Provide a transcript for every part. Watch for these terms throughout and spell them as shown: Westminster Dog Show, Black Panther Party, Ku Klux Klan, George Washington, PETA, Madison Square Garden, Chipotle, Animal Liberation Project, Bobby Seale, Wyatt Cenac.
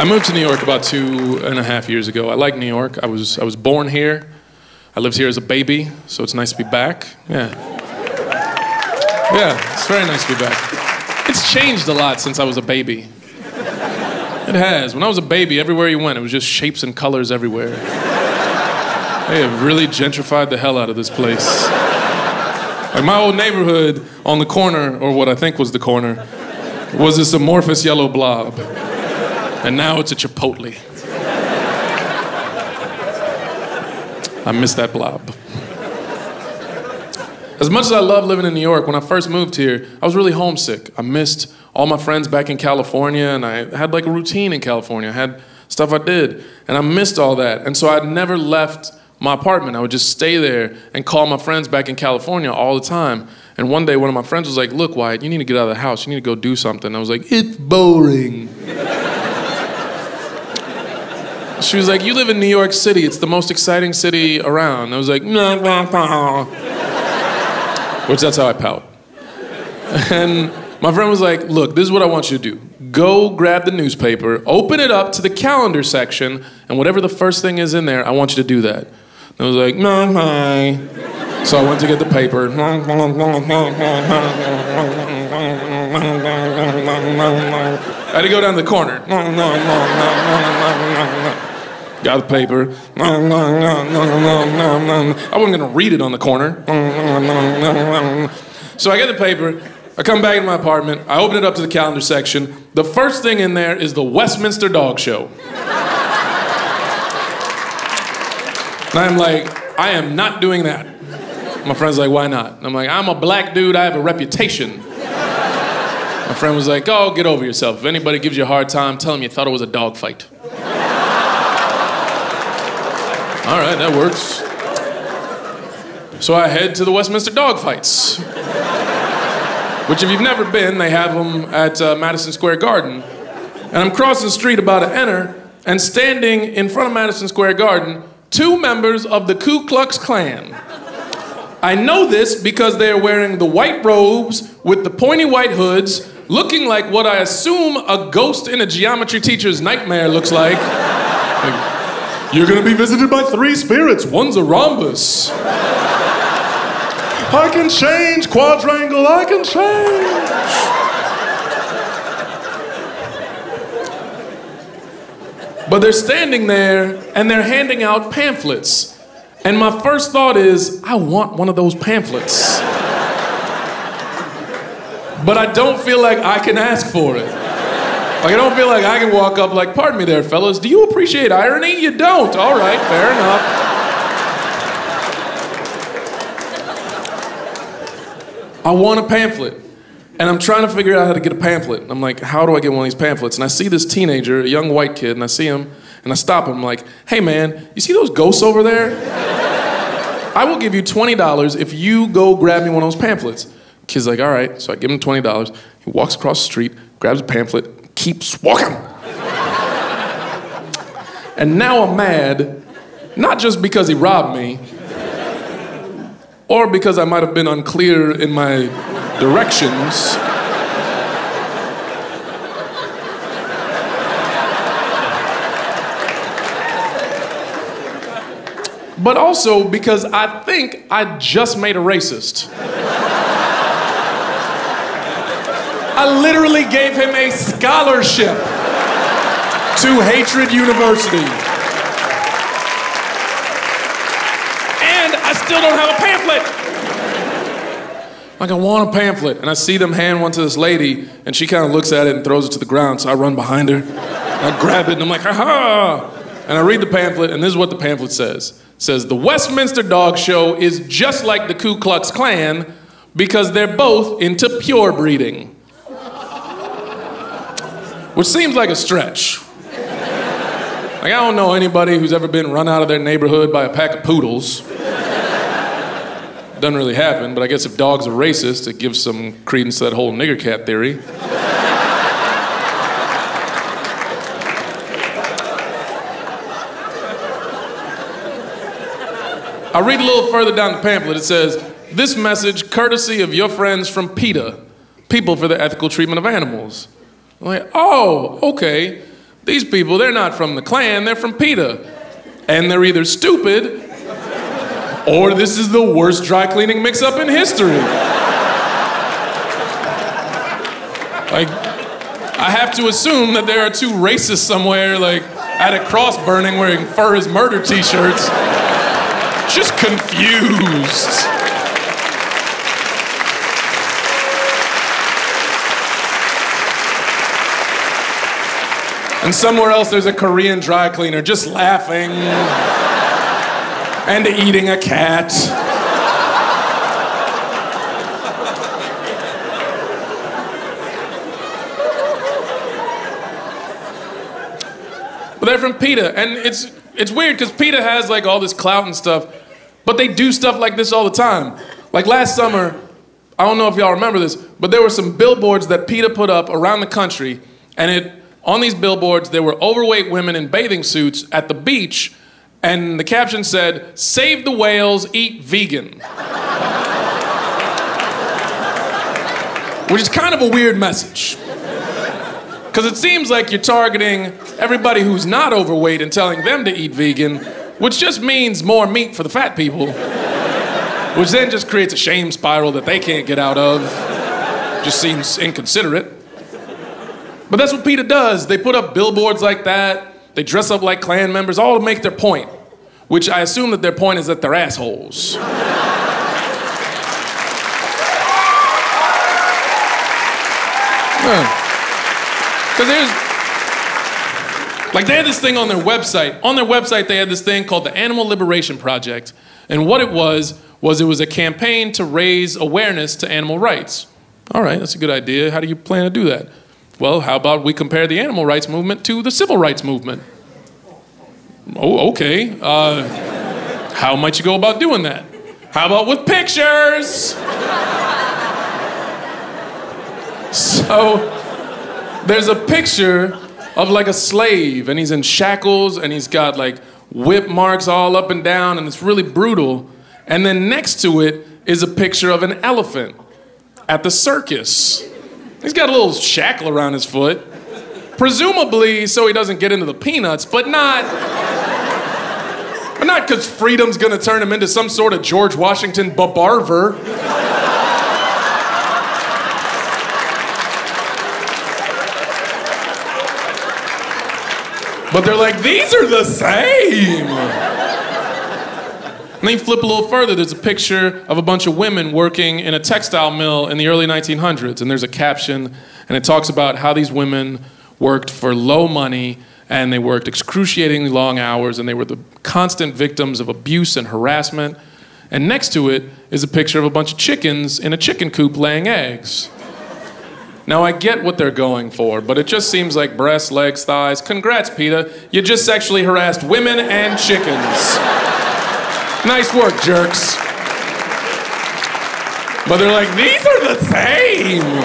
I moved to New York about 2.5 years ago. I like New York. I was born here. I lived here as a baby, so it's nice to be back. Yeah. Yeah, it's very nice to be back. It's changed a lot since I was a baby. It has. When I was a baby, everywhere you went, it was just shapes and colors everywhere. They have really gentrified the hell out of this place. Like my old neighborhood on the corner, or what I think was the corner, was this amorphous yellow blob. And now it's a Chipotle. I miss that blob. As much as I love living in New York, when I first moved here, I was really homesick. I missed all my friends back in California, and I had like a routine in California. I had stuff I did, and I missed all that. And so I'd never left my apartment. I would just stay there and call my friends back in California all the time. And one day, one of my friends was like, "Look, Wyatt, you need to get out of the house. You need to go do something." And I was like, "It's boring." She was like, "You live in New York City. It's the most exciting city around." I was like, "No, no, no." Which that's how I pout. And my friend was like, "Look, this is what I want you to do. Go grab the newspaper, open it up to the calendar section, and whatever the first thing is in there, I want you to do that." And I was like, "No, no." So I went to get the paper. I had to go down the corner. Got the paper. I wasn't gonna read it on the corner. So I get the paper, I come back to my apartment, I open it up to the calendar section. The first thing in there is the Westminster Dog Show. And I'm like, "I am not doing that." My friend's like, "Why not?" And I'm like, "I'm a black dude, I have a reputation." My friend was like, "Oh, get over yourself. If anybody gives you a hard time, tell them you thought it was a dog fight." All right, that works. So I head to the Westminster Dog Fights, which if you've never been, they have them at Madison Square Garden. And I'm crossing the street about to enter, and standing in front of Madison Square Garden, two members of the Ku Klux Klan. I know this because they are wearing the white robes with the pointy white hoods, looking like what I assume a ghost in a geometry teacher's nightmare looks like. Like, "You're gonna be visited by three spirits. One's a rhombus." "I can change, quadrangle, I can change." But they're standing there and they're handing out pamphlets. And my first thought is, I want one of those pamphlets. But I don't feel like I can ask for it. Like, I don't feel like I can walk up like, "Pardon me there, fellas, do you appreciate irony?" "You don't." "All right, fair enough." I want a pamphlet. And I'm trying to figure out how to get a pamphlet. And I'm like, how do I get one of these pamphlets? And I see this teenager, a young white kid, and I see him, and I stop him. I'm like, "Hey man, you see those ghosts over there? I will give you $20 if you go grab me one of those pamphlets." The kid's like, "All right." So I give him $20. He walks across the street, grabs a pamphlet, keeps walking. And now I'm mad, not just because he robbed me, or because I might have been unclear in my directions. But also because I think I just made a racist. I literally gave him a scholarship to Hatred University. And I still don't have a pamphlet. Like, I want a pamphlet. And I see them hand one to this lady, and she kind of looks at it and throws it to the ground. So I run behind her. I grab it, and I'm like, "Aha!" And I read the pamphlet, and this is what the pamphlet says. It says, "The Westminster Dog Show is just like the Ku Klux Klan because they're both into pure breeding." Which seems like a stretch. Like, I don't know anybody who's ever been run out of their neighborhood by a pack of poodles. Doesn't really happen, but I guess if dogs are racist, it gives some credence to that whole nigger cat theory. I read a little further down the pamphlet. It says, "This message courtesy of your friends from PETA, People for the Ethical Treatment of Animals." I'm like, "Oh, okay. These people, they're not from the Klan, they're from PETA. And they're either stupid, or this is the worst dry cleaning mix-up in history. Like, I have to assume that there are two racists somewhere, like, at a cross burning wearing Fur is Murder t-shirts. Just confused. And somewhere else there's a Korean dry cleaner just laughing and eating a cat. But they're from PETA, and it's weird because PETA has like all this clout and stuff, but they do stuff like this all the time. Like last summer, I don't know if y'all remember this, but there were some billboards that PETA put up around the country, and on these billboards, there were overweight women in bathing suits at the beach, and the caption said, "Save the whales, eat vegan." Which is kind of a weird message. Because it seems like you're targeting everybody who's not overweight and telling them to eat vegan, which just means more meat for the fat people. Which then just creates a shame spiral that they can't get out of. Just seems inconsiderate. But that's what PETA does. They put up billboards like that. They dress up like Klan members, all to make their point. Which I assume that their point is that they're assholes. Because there's... Like, they had this thing on their website. On their website, they had this thing called the Animal Liberation Project. And what it was it was a campaign to raise awareness to animal rights. All right, that's a good idea. How do you plan to do that? Well, how about we compare the animal rights movement to the civil rights movement? Oh, okay. How might you go about doing that? How about with pictures? So, there's a picture of like a slave, and he's in shackles, and he's got like whip marks all up and down, and it's really brutal. And then next to it is a picture of an elephant at the circus. He's got a little shackle around his foot, presumably so he doesn't get into the peanuts, but not because freedom's gonna turn him into some sort of George Washington barber. But they're like, these are the same. And then you flip a little further, there's a picture of a bunch of women working in a textile mill in the early 1900s, and there's a caption, and it talks about how these women worked for low money, and they worked excruciatingly long hours, and they were the constant victims of abuse and harassment. And next to it is a picture of a bunch of chickens in a chicken coop laying eggs. Now, I get what they're going for, but it just seems like breasts, legs, thighs. Congrats, PETA. You just sexually harassed women and chickens. Nice work, jerks. But they're like, these are the same.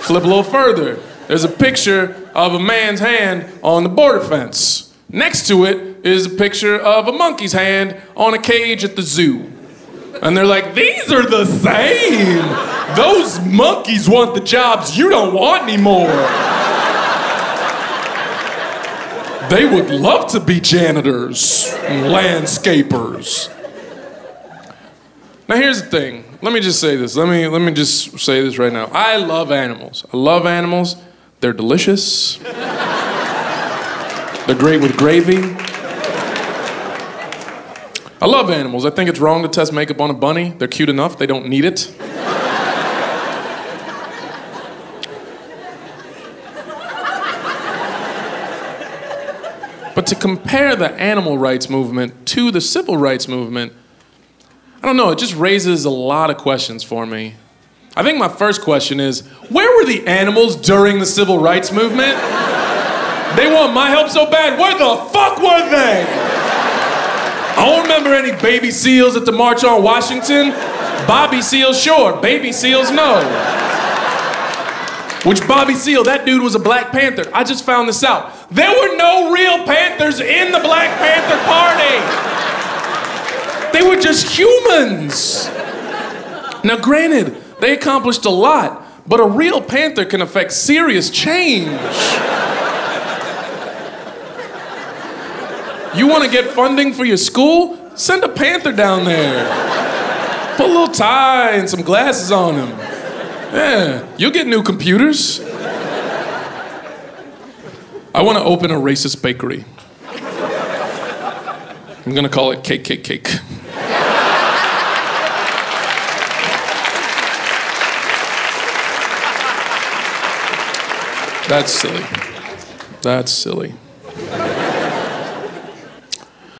Flip a little further. There's a picture of a man's hand on the border fence. Next to it is a picture of a monkey's hand on a cage at the zoo. And they're like, these are the same. Those monkeys want the jobs you don't want anymore. They would love to be janitors and landscapers. Now here's the thing. Let me just say this. Let me just say this right now. I love animals. I love animals. They're delicious. They're great with gravy. I love animals. I think it's wrong to test makeup on a bunny. They're cute enough. They don't need it. But to compare the animal rights movement to the civil rights movement, I don't know, it just raises a lot of questions for me. I think my first question is, where were the animals during the civil rights movement? They want my help so bad, where the fuck were they? I don't remember any baby seals at the March on Washington. Bobby Seals, sure. Baby seals, no. Which Bobby Seale, that dude was a Black Panther. I just found this out. There were no real Panthers in the Black Panther Party. They were just humans. Now granted, they accomplished a lot, but a real Panther can affect serious change. You want to get funding for your school? Send a panther down there. Put a little tie and some glasses on him. Yeah, you'll get new computers. I want to open a racist bakery. I'm going to call it Cake, Cake, Cake. That's silly. That's silly.